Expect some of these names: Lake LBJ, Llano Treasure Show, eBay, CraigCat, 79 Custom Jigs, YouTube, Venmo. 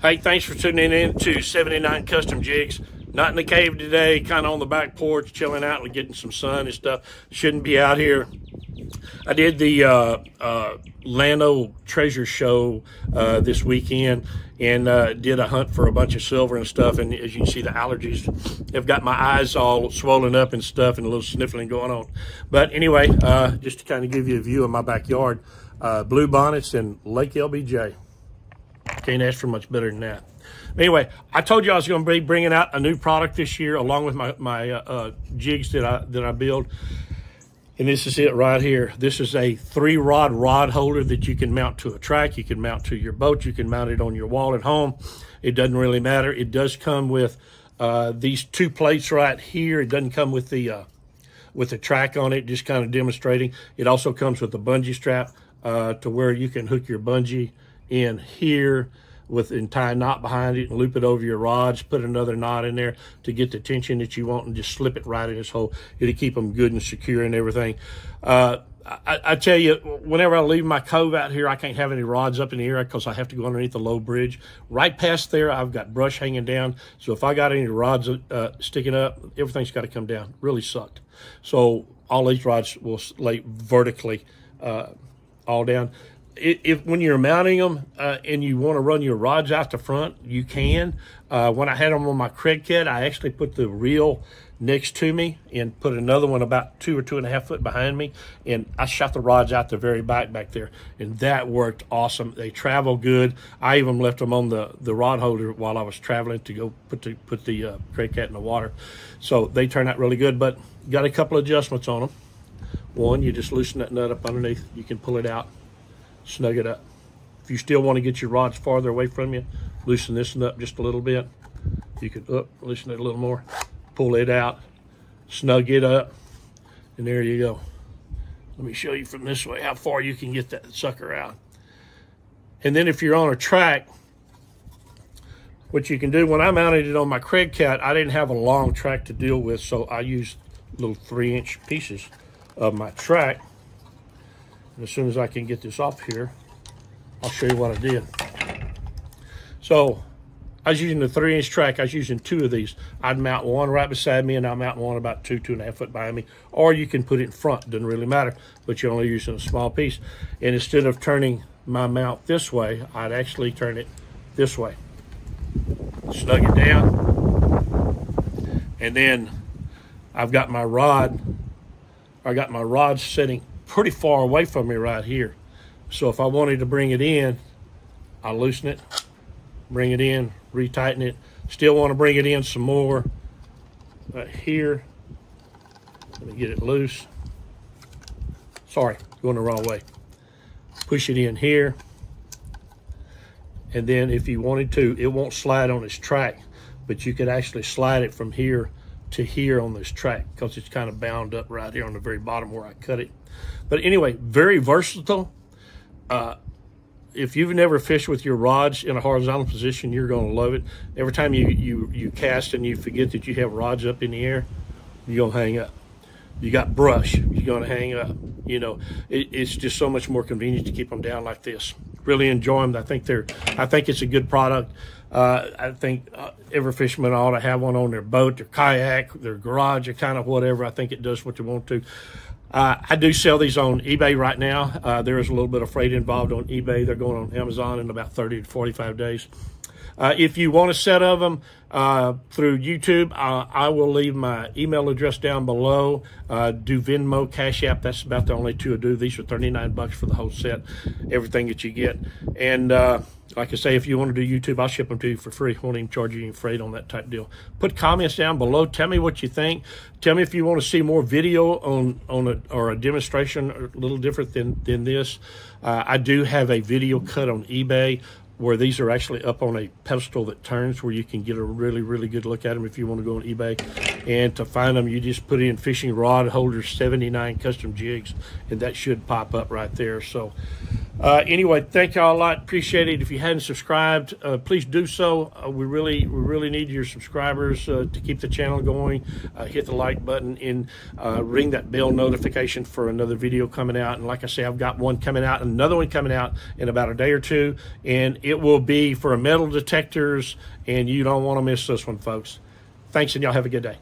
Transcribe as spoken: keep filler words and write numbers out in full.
Hey, thanks for tuning in to seventy-nine Custom Jigs. Not in the cave today, kind of on the back porch, chilling out and getting some sun and stuff. Shouldn't be out here. I did the uh, uh, Llano Treasure Show uh, this weekend and uh, did a hunt for a bunch of silver and stuff. And as you can see, the allergies have got my eyes all swollen up and stuff and a little sniffling going on. But anyway, uh, just to kind of give you a view of my backyard, uh, blue bonnets and Lake L B J. Can't ask for much better than that. Anyway, I told you I was going to be bringing out a new product this year along with my, my uh, uh, jigs that I, that I build. And this is it right here. This is a three-rod rod holder that you can mount to a track. You can mount to your boat. You can mount it on your wall at home. It doesn't really matter. It does come with uh, these two plates right here. It doesn't come with the, uh, with the track on it, just kind of demonstrating. It also comes with a bungee strap uh, to where you can hook your bungee in here with and tie a knot behind it and loop it over your rods, put another knot in there to get the tension that you want and just slip it right in this hole. It'll keep them good and secure and everything. Uh, I, I tell you, whenever I leave my cove out here, I can't have any rods up in the air because I have to go underneath the low bridge. Right past there, I've got brush hanging down. So if I got any rods uh, sticking up, everything's got to come down. Really sucked. So all these rods will lay vertically uh, all down. If when you're mounting them uh, and you want to run your rods out the front, you can. Uh, when I had them on my CraigCat, I actually put the reel next to me and put another one about two or two and a half foot behind me, and I shot the rods out the very back back there, and that worked awesome. They travel good. I even left them on the the rod holder while I was traveling to go put the put the uh, CraigCat in the water, so they turned out really good. But got a couple of adjustments on them. One, you just loosen that nut up underneath. You can pull it out. Snug it up. If you still want to get your rods farther away from you, loosen this one up just a little bit. You could up, loosen it a little more, pull it out, snug it up, and there you go. Let me show you from this way how far you can get that sucker out. And then if you're on a track, what you can do, when I mounted it on my CraigCat, I didn't have a long track to deal with, so I used little three inch pieces of my track. As soon as I can get this off here, I'll show you what I did. So I was using the three inch track. I was using two of these. I'd mount one right beside me and I'll mount one about two, two and a half foot behind me. Or you can put it in front, doesn't really matter, but you're only using a small piece. And instead of turning my mount this way, I'd actually turn it this way. Snug it down. And then I've got my rod, I got my rod sitting pretty far away from me right here. So if I wanted to bring it in, I loosen it, bring it in, retighten it. Still want to bring it in some more right here. Let me get it loose. Sorry, going the wrong way. Push it in here. And then if you wanted to, it won't slide on its track, but you could actually slide it from here to here on this track because it's kind of bound up right here on the very bottom where I cut it. But anyway, very versatile. Uh, if you've never fished with your rods in a horizontal position, you're going to love it. Every time you, you, you cast and you forget that you have rods up in the air, you're going to hang up. You got brush, you're going to hang up. You know, it, it's just so much more convenient to keep them down like this. Really enjoy them. I think they're, I think it's a good product. Uh, I think uh, every fisherman ought to have one on their boat, their kayak, their garage, or kind of whatever. I think it does what you want to. Uh, I do sell these on eBay right now. Uh, there is a little bit of freight involved on eBay. They're going on Amazon in about thirty to forty-five days. Uh, if you want a set of them uh, through YouTube, uh, I will leave my email address down below. Uh, do Venmo, Cash App. That's about the only two I do. These are thirty-nine bucks for the whole set, everything that you get. And uh, like I say, if you want to do YouTube, I'll ship them to you for free. I won't even charge you any freight on that type deal. Put comments down below. Tell me what you think. Tell me if you want to see more video on, on a, or a demonstration or a little different than, than this. Uh, I do have a video cut on eBay where these are actually up on a pedestal that turns where you can get a really, really good look at them if you want to go on eBay. And to find them, you just put in fishing rod holder seventy-nine custom jigs, and that should pop up right there. So Uh, anyway, thank y'all a lot. Appreciate it. If you hadn't subscribed, uh, please do so. Uh, we really, we really need your subscribers uh, to keep the channel going. Uh, hit the like button and uh, ring that bell notification for another video coming out. And like I say, I've got one coming out, another one coming out in about a day or two, and it will be for metal detectors. And you don't want to miss this one, folks. Thanks, and y'all have a good day.